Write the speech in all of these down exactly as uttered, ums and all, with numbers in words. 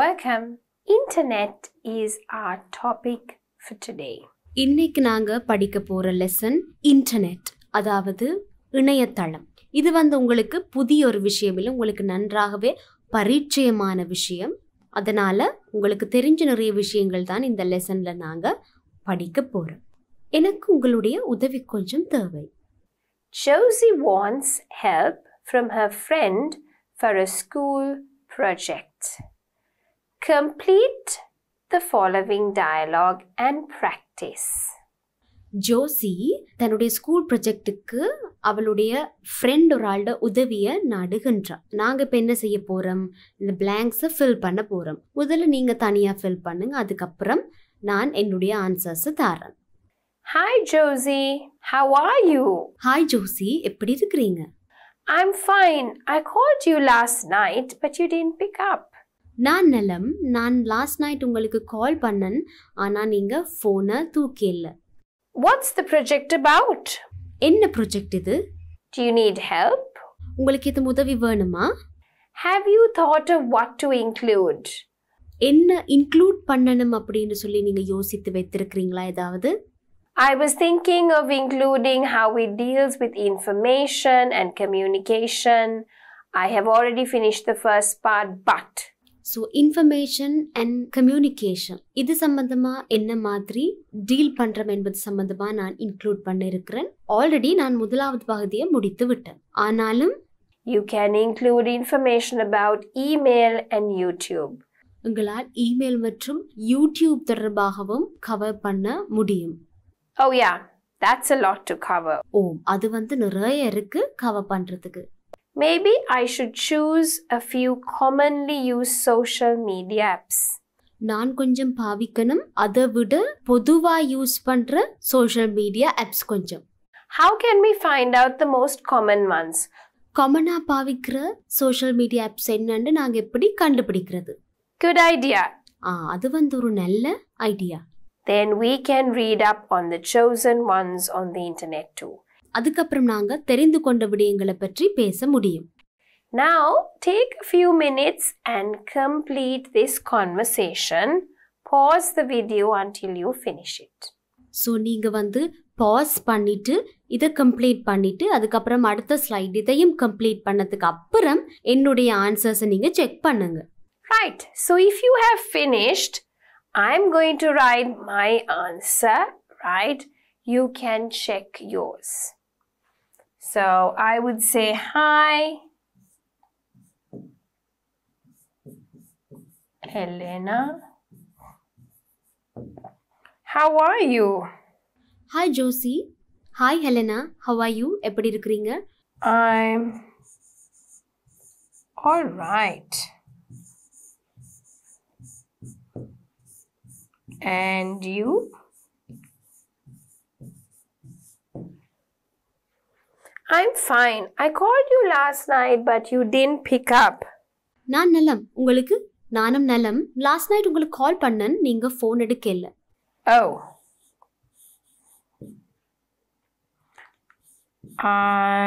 welcome. Internet is our topic for today. இன்னைக்கு நாங்க படிக்க போற lesson internet அதாவது இணையதளம். இது வந்து உங்களுக்கு புதிய ஒரு விஷயம் இல்ல, உங்களுக்கு நன்றாகவே பரிச்சயமான விஷயம். அதனால உங்களுக்கு தெரிஞ்ச நிறைய விஷயங்கள் தான் இந்த லெசன்ல நாங்க படிக்க போறோம். எனக்கு உங்களுடைய உதவி கொஞ்சம் தேவை. Josie wants help from her friend for a school project. Complete the following dialogue and practice. Josie தன்னுடைய ஸ்கூல் ப்ராஜெக்ட்டுக்கு அவளுடைய ஃப்ரெண்ட் ஒரு ஆளோட உதவியை நாடுகின்றார். நாங்கள் இப்போ என்ன செய்ய போகிறோம்? இந்த பிளாங்க்ஸை ஃபில் பண்ண போகிறோம். முதல்ல நீங்கள் தனியாக ஃபில் பண்ணுங்க, அதுக்கப்புறம் நான் என்னுடைய ஆன்சர்ஸை தரேன். Hi Josie, how are you? Hi Josie, எப்படி இருக்கிறீங்க? I'm fine. I called you last night but you didn't pick up. நான் நலம். நான் last night உங்களுக்கு கால் பண்ணேன், ஆனா நீங்க ஃபோனை தூக்கல. What's the project about? என்ன ப்ராஜெக்ட் இது? Do you need help? உங்களுக்கு இது உதவி வேணுமா? Have you thought of what to include? என்ன இன்க்ளூட் பண்ணணும் அப்படினு சொல்லி நீங்க யோசித்து வைத்திருக்கீங்களா ஏதாவது? I was thinking of including how we deals with information and communication. I have already finished the first part but so information and communication இது சம்பந்தமா என்ன மாதிரி டீல் பண்றோம் என்பது சம்பந்தமா நான் இன்க்ளூட் பண்ண இருக்கிறேன். ஆல்ரெடி நான் முதலாவது பகுதியை முடித்து விட்டேன். ஆனாலும் you can include information about email and YouTube. உங்களால் ஈமெயில் மற்றும் யூடியூப் தொடர்பாகவும் கவர் பண்ண முடியும். Oh yeah, that's a lot to cover. ஓ அது வந்து நிறைய இருக்கு கவர் பண்றதுக்கு. Maybe I should choose a few commonly used social media apps. நான் கொஞ்சம் பாவிக்கணும், அதை விட பொதுவா யூஸ் பண்ற சோஷியல் மீடியா ஆப்ஸ் கொஞ்சம். How can we find out the most common ones? காமனா பாவிக்கிற சோஷியல் மீடியா ஆப்ஸ் என்னன்னு நாங்க எப்படி கண்டுபிடிக்கிறது? Good idea. ஆ அது வந்து ஒரு நல்ல idea. Then we can read up on the chosen ones on the internet too. அதுக்கப்புறம் நாங்க தெரிந்து கொண்ட விடயங்களை பற்றி பேச முடியும். Now take a few minutes and complete this conversation. Pause the video until you finish it. So நீங்க வந்து pause பண்ணிட்டு இத கம்ப்ளீட் பண்ணிட்டு அதுக்கப்புறம் அடுத்த ஸ்லைட் இதையும் கம்ப்ளீட் பண்ணதுக்கு அப்புறம் என்னுடைய ஆன்சர்ஸ் நீங்க செக் பண்ணுங்க. Right. So if you have finished, I'm going to write my answer, right? You can check yours. So I would say hi, Helena. How are you? Hi Josie. Hi Helena. How are you? எப்படி இருக்கீங்க? I'm all right. And you? I'm fine. I called you last night but you didn't pick up. நான் நலம். உங்களுக்கு நானும் நலம். Last night உங்களுக்கு கால் பண்ணேன், நீங்க ஃபோன் எடுக்கல. Oh.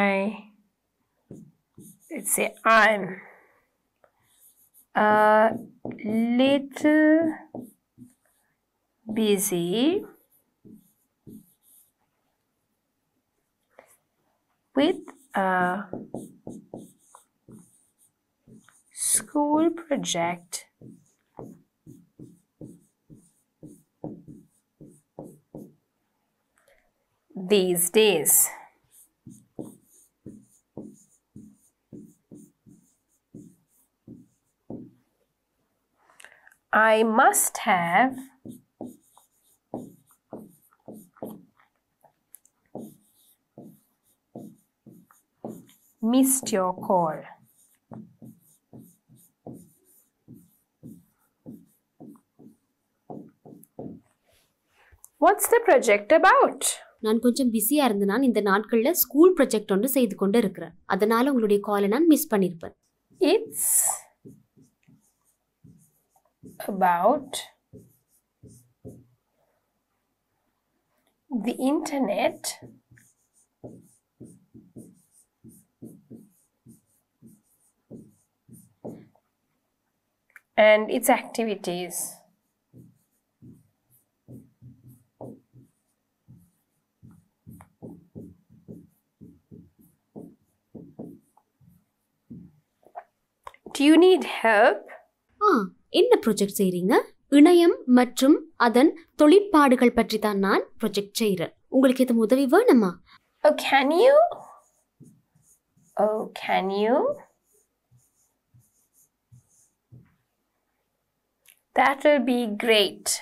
I Let's say I'm a little busy with a school project these days. I must have missed your call. What's the project about? நான் கொஞ்சம் பிஸியா இருந்தேனா இந்த நாட்கள்ல ஸ்கூல் ப்ராஜெக்ட் ஒன்று செய்து கொண்டு இருக்கிறேன். அதனால உங்களுடைய காலை நான் மிஸ் பண்ணிருப்பேன். It's about the internet. and its activities. Do you need help? Ah, in the project seeringa, Unayam Matrum Adan Tolid Particle Patrita Nan project chair. Ungulketa Mudavi Vernama. Oh, can you? Oh, can you? That'll be great.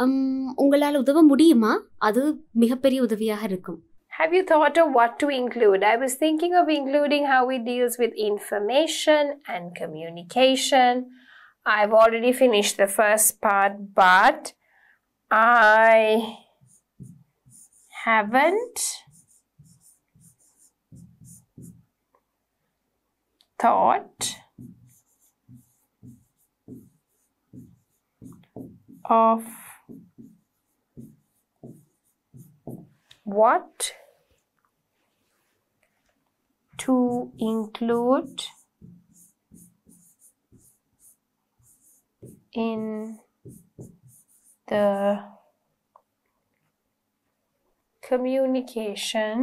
Um, ungalaal udava mudiyuma, adu migaperiya udhaviyaga irukum. Have you thought of what to include? I was thinking of including how we deals with information and communication. I've already finished the first part, but I haven't thought of what to include in the communication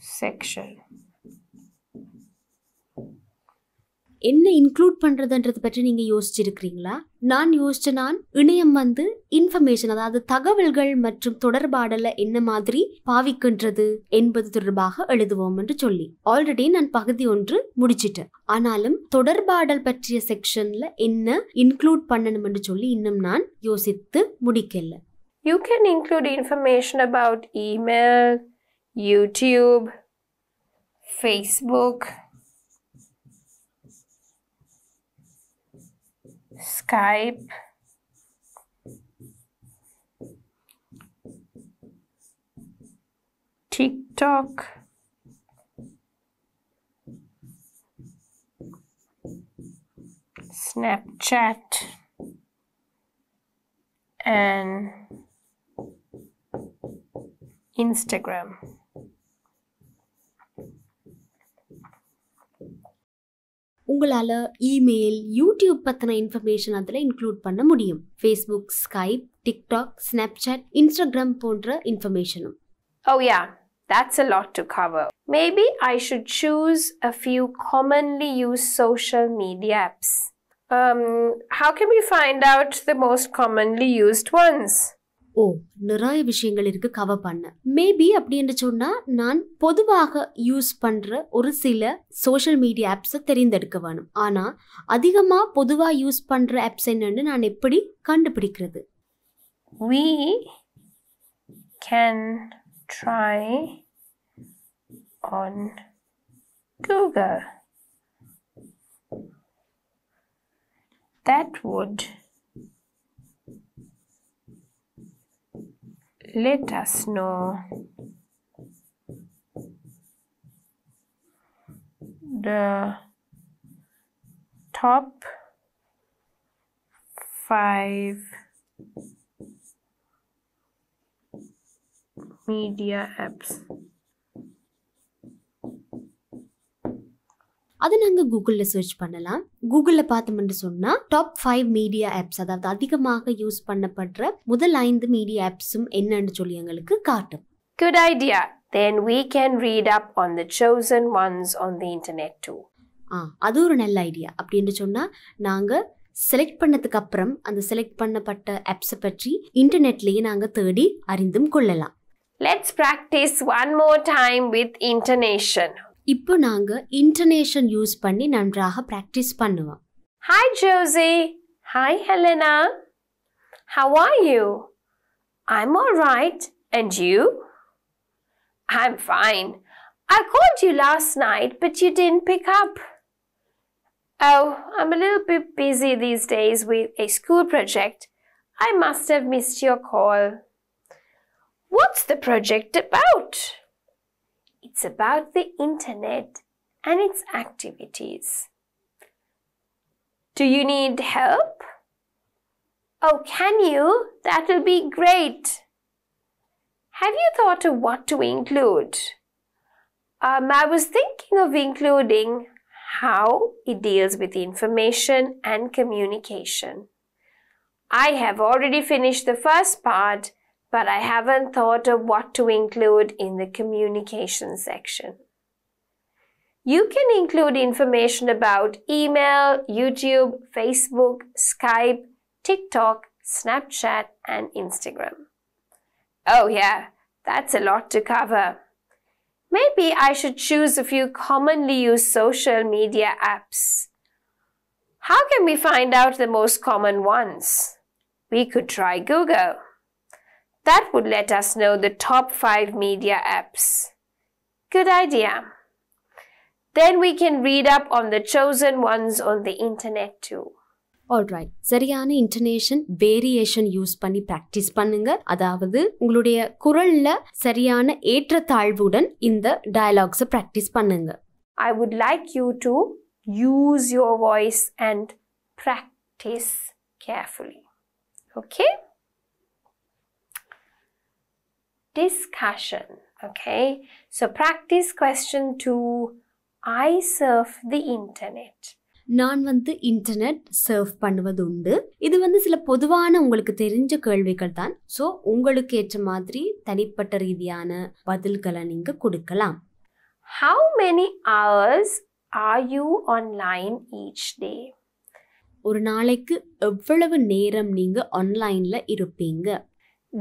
section. என்ன include பண்றதுன்றது பற்றி நீங்க யோசிச்சிருக்கீங்களா? நான் யோசிச்ச நான் இணையம் வந்து information அதாவது தகவல்கள் மற்றும் தொடர்பாடல என்ன மாதிரி பாவிக்கின்றது என்பது தொடர்பாக எழுதுவோம் என்று சொல்லி ஆல்ரெடி நான் பகுதி ஒன்று முடிச்சிட்டேன். ஆனாலும் தொடர்பாடல் பற்றிய செக்ஷன்ல என்ன இன்க்ளூட் பண்ணணும் என்று சொல்லி இன்னும் நான் யோசித்து முடிக்கல. You can include information about email, YouTube, Facebook, Skype, TikTok, Snapchat, and Instagram. உங்களால ஈமெயில் யூடியூப் பத்தின இன்ஃபர்மேஷன் அதல இன்க்ளூட் பண்ண முடியும். Facebook, Skype, TikTok, Snapchat, Instagram போன்ற இன்ஃபர்மேஷனும். Oh yeah, that's a lot to cover. Maybe I should choose a few commonly used social media apps. Um how can we find out the most commonly used ones? Oh, நிறைய விஷயங்கள் இருக்கு cover பண்ண. Maybe அப்படி என்று சொன்னா நான் பொதுவாக use பண்ற ஒரு சில சோஷியல் மீடியா ஆப்ஸ் தெரிந்தெடுக்க வேணும். ஆனா அதிகமா பொதுவா யூஸ் பண்ற ஆப்ஸ் என்னன்னு நான் எப்படி கண்டுபிடிக்கிறது? We can try on Google. That would let us know the top five media apps. அது நாங்க கூகுள்ல சர்ச் பண்ணலாம். கூகுள்ல பார்த்தோம்னு சொன்னா டாப் ஐந்து மீடியா ஆப்ஸ் அதாவது அதிகமாக யூஸ் பண்ணப்படுற முதல் ஐந்து மீடியா ஆப்ஸும் என்னன்னு சொல்லி உங்களுக்கு காட்டும். Good idea. Then we can read up on the chosen ones on the internet too. ஆ அது ஒரு நல்ல ஐடியா. அப்படினு சொன்னா நாங்க செலக்ட் பண்ணதுக்கு அப்புறம் அந்த செலக்ட் பண்ணப்பட்ட ஆப்ஸ் பற்றி இன்டர்நெட்லயே நாங்க தேடி அறிந்தும் கொள்ளலாம். Let's practice one more time with intonation. இப்போ நாங்க இன்டர்நேஷன் யூஸ் பண்ணி நன்றாக பிராக்டிஸ் பண்ணுவோம். Hi Josie. Hi Helena. How are you? I'm all right. And you? I'm fine. I called you last night, but you didn't pick up. Oh, I'm a little bit busy these days with a school project. I must have missed your call. What's the project about? It's about the internet and its activities. Do you need help? Oh, can you? That will be great. Have you thought of what to include? Um, I was thinking of including how it deals with information and communication. I have already finished the first part, but I haven't thought of what to include in the communication section. You can include information about email, YouTube, Facebook, Skype, TikTok, Snapchat, and Instagram. Oh yeah, that's a lot to cover. Maybe I should choose a few commonly used social media apps. How can we find out the most common ones? We could try Google. That would let us know the top five media apps. Good idea. Then we can read up on the chosen ones on the internet too. Alright, சரியான intonation variation use பண்ணி practice பண்ணுங்க. அதாவது உங்களுடைய குரல்ல சரியான ஏற்றத்தாழ்வுடன் இந்த dialogues practice பண்ணுங்க. I would like you to use your voice and practice carefully. Okay? Discussion. Okay? So practice question two. I surf the internet. நான் வந்து இன்டர்நெட் சர்ஃப் பண்ணுவது உண்டு. இது வந்து சில பொதுவான உங்களுக்கு தெரிஞ்ச கேள்விகள் தான். ஸோ உங்களுக்கு ஏற்ற மாதிரி தனிப்பட்ட ரீதியான பதில்களை நீங்கள் கொடுக்கலாம். How many hours are you online each day? ஒரு நாளைக்கு எவ்வளவு நேரம் நீங்கள் ஆன்லைனில் இருப்பீங்க?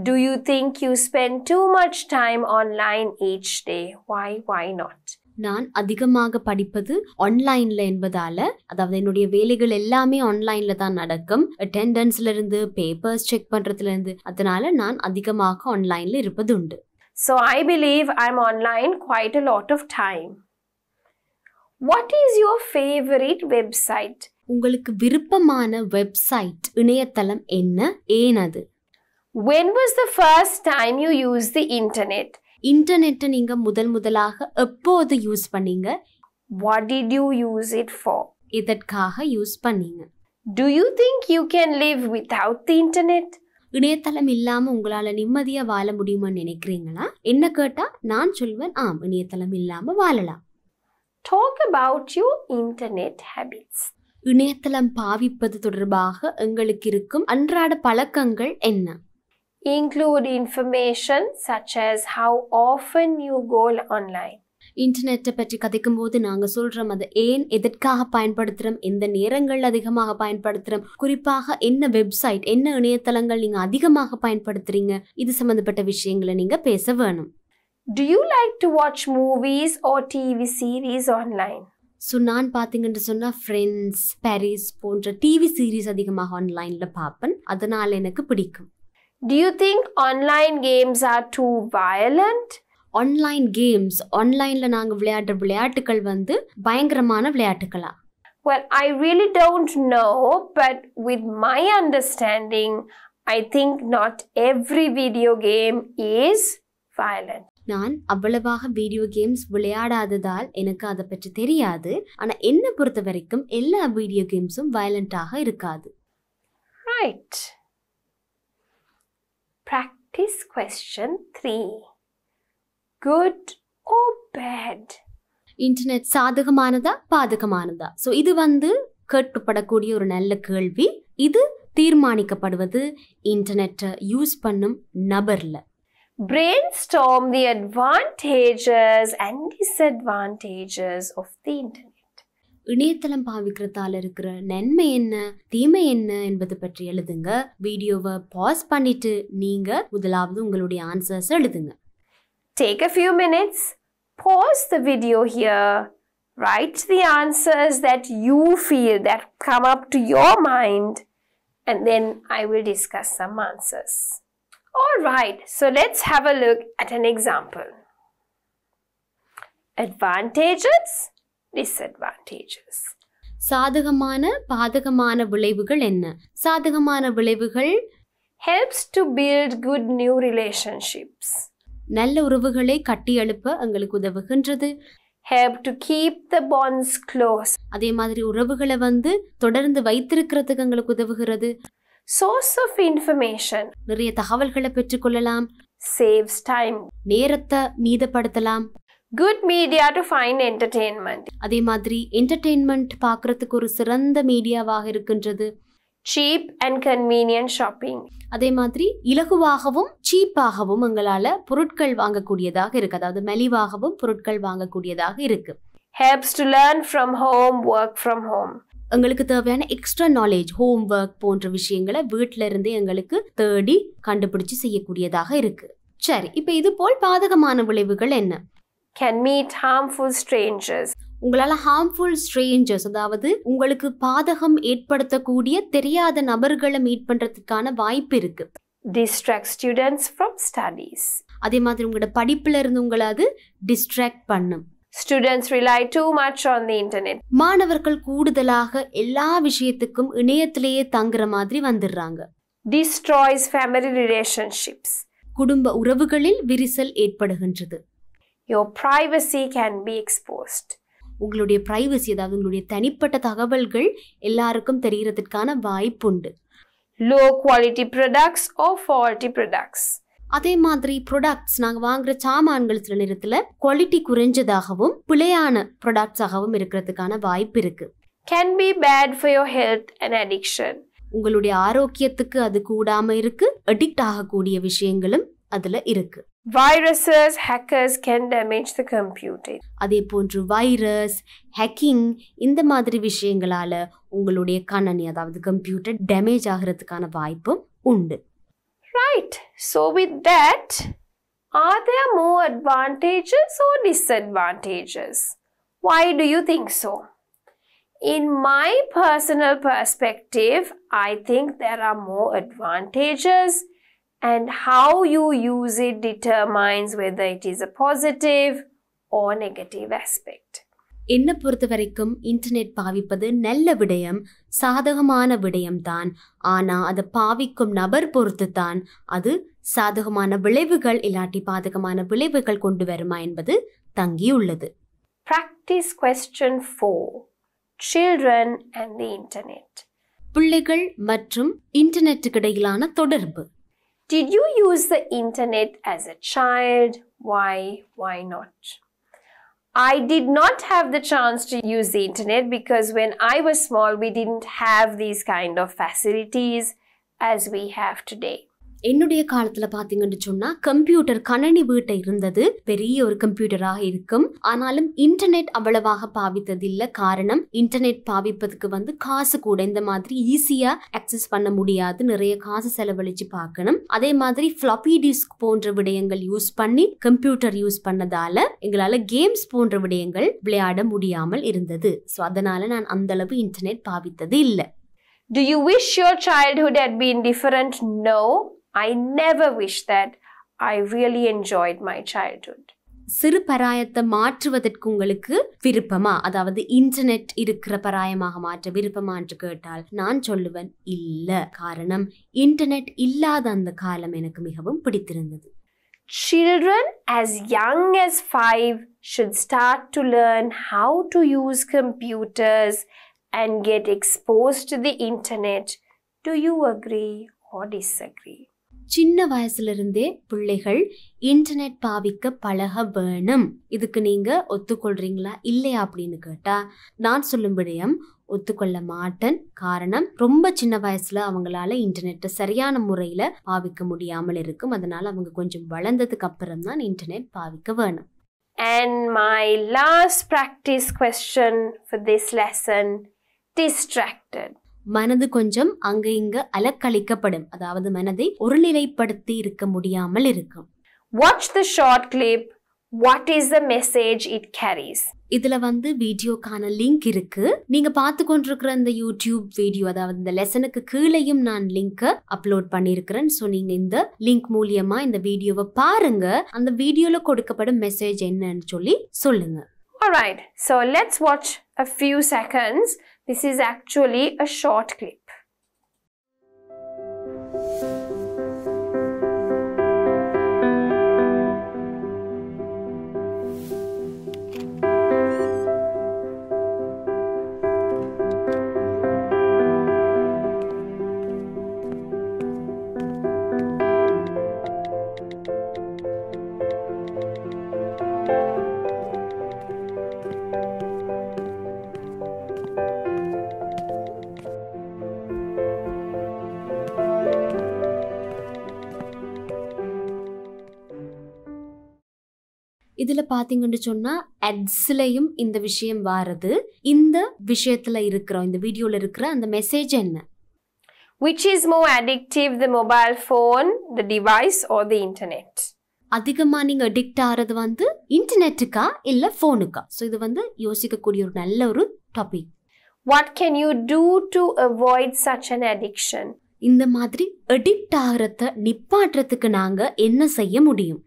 Do you think you spend too much time online each day? Why, why not? நான் அதிகமாக படிப்பது ஆன்லைன்ல என்பதால, அதாவது என்னுடைய வேலைகள் எல்லாமே ஆன்லைன்ல தான் நடக்கும். அட்டெண்டன்ஸ்ல இருந்து பேப்பர்ஸ் செக் பண்றதுல இருந்து, அதனால நான் அதிகமாக ஆன்லைன்ல இருப்பது உண்டு. So I believe I'm online quite a lot of time. What is your favorite website? உங்களுக்கு விருப்பமான வெப்சைட் இணையதளம் என்ன? ஏன் அது? When was the first time you used the internet? இன்டர்நெட்டை நீங்க முதல் முதலாக எப்போது யூஸ் பண்ணீங்க? What did you use it for? இதற்காக யூஸ் பண்ணீங்க. Do you think you can live without the internet? இணையதளம் இல்லாம உங்களால நிம்மதியா வாழ முடியுமா நினைக்கிறீங்களா? என்ன கேட்டா நான் சொல்வேன் ஆம், இணையதளம் இல்லாம வாழலாம். Talk about your internet habits. இணையதளம் பாவிப்பது தொடர்பாக உங்களுக்கு இருக்கும் அன்றாட பழக்கங்கள் என்ன? Include information such as how often you go online. இன்டர்நெட்டை பற்றி கதைக்கும் போது நாங்கள் சொல்கிறோம் அதை ஏன் எதற்காக பயன்படுத்துகிறோம், எந்த நேரங்கள் அதிகமாக பயன்படுத்துகிறோம், குறிப்பாக என்ன வெப்சைட் என்ன இணையதளங்கள் நீங்கள் அதிகமாக பயன்படுத்துகிறீங்க, இது சம்மந்தப்பட்ட விஷயங்களை நீங்கள் பேச வேணும். Do you like to watch movies or T V series online? So நான் பார்த்தீங்கன்னு சொன்னால் ஃப்ரெண்ட்ஸ், பாரிஸ் போன்ற டிவி சீரீஸ் அதிகமாக ஆன்லைனில் பார்ப்பேன், அதனால் எனக்கு பிடிக்கும். Do you think online games are too violent? Online games, onlineல நாங்க விளையாடுற விளையாட்டுகள் வந்து பயங்கரமான விளையாட்டுகளா? Well, I really don't know, but with my understanding, I think not every video game is violent. நான் அவ்வளவாக வீடியோ கேம்ஸ் விளையாடாததால் எனக்கு அதை பற்றி தெரியாது. ஆனா என்ன பொறுத்த வரைக்கும் எல்லா வீடியோ கேம்ஸும் வயலண்டாக இருக்காது. Right. Practice question three. Good or bad? Internet சாதகமானதா பாதகமானதா? ஸோ இது வந்து கேட்கப்படக்கூடிய ஒரு நல்ல கேள்வி. இது தீர்மானிக்கப்படுவது இன்டர்நெட்டை யூஸ் பண்ணும் நபர்ல. Brainstorm the advantages and disadvantages of the internet. இணையதளம் பாவிக்கிறதால இருக்கிற நன்மை என்ன, தீமை என்ன என்பது பற்றி எழுதுங்க. வீடியோவை பாஸ் பண்ணிட்டு நீங்க முதலாவது உங்களுடைய ஆன்சர்ஸ் எழுதுங்க. Take a few minutes, pause the video here, write the answers that you feel that come up to your mind, and then I will discuss some answers. All right, so let's have a look at an example. Advantages, disadvantages. சாதகமான பாதகமான விளைவுகள் என்ன? சாதகமான விளைவுகள் helps to build good new relationships. நல்ல உறவுகளை கட்டி எழுப்ப உங்களுக்கு உதவுகின்றது. help to keep the bonds close. அதே மாதிரி உறவுகளை வந்து தொடர்ந்து வைத்திருக்கிறதுக்கு உங்களுக்கு உதவுகிறது. Source of information. நிறைய தகவல்களை பெற்றுக்கொள்ளலாம். Saves time. நேரத்தை மீதப்படுத்தலாம். Good media to find entertainment. அதே மாதிரி entertainment பார்க்கிறதுக்கு ஒரு சிறந்த மீடியாவாக இருக்கின்றது. Cheap and convenient shopping. அதே மாதிரி இலகுவாகவும் சீப்பாகவும் உங்களால பொருட்கள் வாங்கக்கூடியதாக இருக்கு. அதாவது மலிவாகவும் பொருட்கள் வாங்கக்கூடியதாக இருக்கு. Helps to learn from home, work from home. உங்களுக்கு தேவையான எக்ஸ்ட்ரா நாலேஜ், ஹோம் ஒர்க் போன்ற விஷயங்களை வீட்டில இருந்தே உங்களுக்கு தேடி கண்டுபிடிச்சு செய்யக்கூடியதாக இருக்கு. சரி, இப்போ இது போல் பாதகமான விளைவுகள் என்ன? Can meet harmful strangers. உங்களால harmful strangers, அதாவது உங்களுக்கு பாதகம் ஏற்படுத்தக்கூடிய தெரியாத நபர்களை மீட் பண்றதுக்கான வாய்ப்பு இருக்கு. Distract students from studies. அதே மாதிரி உங்களோட படிப்புல இருந்து உங்களை அது டிஸ்ட்ராக்ட் பண்ணும். Students rely too much on the internet. மாணவர்கள் கூடுதலாக எல்லா விஷயத்துக்கும் இணையத்திலேயே தங்குற மாதிரி வந்துடுறாங்க. Destroys family relationships. குடும்ப உறவுகளில் விரிசல் ஏற்படுகின்றது. Your privacy can be exposed. உங்களுடைய privacy, அதாவது உங்களுடைய தனிப்பட்ட தகவல்கள் எல்லாருக்கும் தெரிகிறதுக்கான வாய்ப்புண்டு. Low quality products or faulty products. அதே மாதிரி products, நாங்க வாங்குற சாமான்கள் சில நேரத்துல குவாலிட்டி குறைஞ்சதாகவும் பிழையான products ஆகவும் இருக்கிறதுக்கான வாய்ப்பு இருக்கு. Can be bad for your health and addiction. உங்களுடைய ஆரோக்கியத்துக்கு அது கூடாம இருக்கு. அடிக்ட் ஆகக்கூடிய விஷயங்களும் அதுல இருக்கு. Viruses, hackers can damage the computer. அதே போன்று வைரஸ், ஹேக்கிங் இந்த மாதிரி விஷயங்களால உங்களுடைய கணனி அதாவது கம்ப்யூட்டர் டேமேஜ் ஆகிறதுக்கான வாய்ப்பும் உண்டு. Right. So with that, are there more advantages or disadvantages? Why do you think so? In my personal perspective, I think there are more advantages. And how you use it determines whether it is a positive or negative aspect. என்ன பொறுத்த வரைக்கும் internet பாவிப்பது நல்ல விடயம், சாதகமான விடயம்தான். ஆனா அதை பாவிக்கும் நபர் பொறுத்து தான் அது சாதகமான விளைவுகள் இல்லாட்டி பாதகமான விளைவுகள் கொண்டு வருமா என்பது தங்கியுள்ளது. Practice question four. Children and the internet. பிள்ளைகள் மற்றும் இன்டர்நெட்டுக்கு இடையிலான தொடர்பு. Did you use the internet as a child? Why? Why not? I did not have the chance to use the internet because when I was small, we didn't have these kind of facilities as we have today. என்னுடைய காலத்துல பாத்தீங்கன்னு சொன்னா computer கணனி வீட்டை இருந்தது, பெரிய ஒரு கம்ப்யூட்டராக இருக்கும். ஆனாலும் இன்டர்நெட் அவ்வளவாக பாவித்தது இல்ல. காரணம் இன்டர்நெட் பாவிப்பதுக்கு வந்து காசு கூட இந்த மாதிரி ஈஸியா அக்சஸ் பண்ண முடியாது, நிறைய காசு செலவழிச்சு பார்க்கணும். அதே மாதிரி ஃபிளாப்பி டிஸ்க் போன்ற விடயங்கள் யூஸ் பண்ணி கம்ப்யூட்டர் யூஸ் பண்ணதால எங்களால கேம்ஸ் போன்ற விடயங்கள் விளையாட முடியாமல் இருந்தது. சோ அதனால நான் அந்த அளவு இன்டர்நெட் பாவித்தது இல்ல. Do you wish your childhood had been different? No. I never wish that. I really enjoyed my childhood. சிறு பராயத்தை மாற்றுவதற்கு உங்களுக்கு விருப்பமா, அதாவது இன்டர்நெட் இருக்கிற பராயமாக மாற்ற விருப்பமா என்று கேட்டால் நான் சொல்லுவேன் இல்ல. காரணம் இன்டர்நெட் இல்லாத அந்த காலம் எனக்கு மிகவும் பிடித்திருந்தது. Children as young as five should start to learn how to use computers and get exposed to the internet. Do you agree or disagree? சின்ன வயசுல இருந்தே பிள்ளைகள் இன்டர்நெட் பாவிக்க பழக வேணும். இதுக்கு நீங்க ஒத்துக்கொள்றீங்களா இல்லையா அப்படின்னு கேட்டா நான் சொல்லும் விடயம் ஒத்துக்கொள்ள மாட்டேன். காரணம் ரொம்ப சின்ன வயசுல அவங்களால இன்டர்நெட்டை சரியான முறையில பாவிக்க முடியாமல் இருக்கும். அதனால அவங்க கொஞ்சம் வளர்ந்ததுக்கு அப்புறம் தான் இன்டர்நெட் பாவிக்க வேணும். And my last practice question for this lesson, distracted. மனது கொஞ்சம் அங்க இங்க அலக்களிக்கப்படும், அதாவது மனதை ஒருநிலைப்படுத்தி இருக்க முடியாமல் இருக்கும். Watch the short clip. What is the message it carries? இதுல வந்து வீடியோக்கான லிங்க் இருக்கு. நீங்க பார்த்து கொண்டிருக்கிற இந்த யூடியூப் வீடியோ அதாவது இந்த லெசனுக்கு கீழேயும் நான் லிங்க் அப்லோட் பண்ணியிருக்கிறேன். ஸோ நீங்க இந்த லிங்க் மூலியமா இந்த வீடியோவை பாருங்க. அந்த வீடியோல கொடுக்கப்படும் மெசேஜ் என்னன்னு சொல்லி சொல்லுங்க. Alright, so let's watch a few seconds. This is actually a short clip. இதுல பாத்தீங்கன்னு சொன்னா அட்ஸ்லயும் இந்த விஷயம் வாரது. இந்த விஷயத்துல இருக்கிறோம், இந்த வீடியோல இருக்கிற அந்த மெசேஜ் என்ன? Which is more addictive, the mobile phone, the device or the internet? அதிகமா நீங்க அடிக்ட் ஆறது வந்து இன்டர்நெட்டுக்கா இல்ல போனுக்கா? சோ இது வந்து யோசிக்கக்கூடிய ஒரு நல்ல ஒரு topic. What can you do to avoid such an addiction? இந்த மாதிரி அடிக்ட் ஆகறத நிப்பாட்டறதுக்கு நாங்க என்ன செய்ய முடியும்?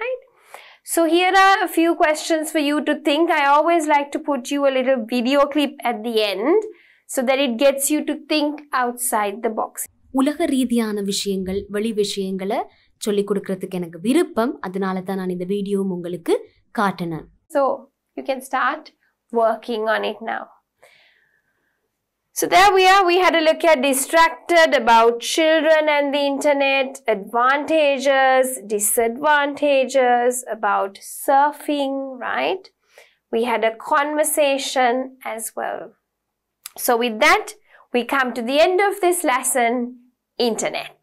Right? So here are a few questions for you to think. I always like to put you a little video clip at the end so that it gets you to think outside the box. உலக ரீதியான விஷயங்கள், வெளி விஷயங்களை சொல்லிக் கொடுக்கிறதுக்கு எனக்கு விருப்பம். அதனால தான் நான் இந்த வீடியோவும் உங்களுக்கு காட்டினேன். So you can start working on it now. So there we are. We had a look at distracted, about children and the internet, advantages, disadvantages, about surfing, right? We had a conversation as well. So with that, we come to the end of this lesson, internet.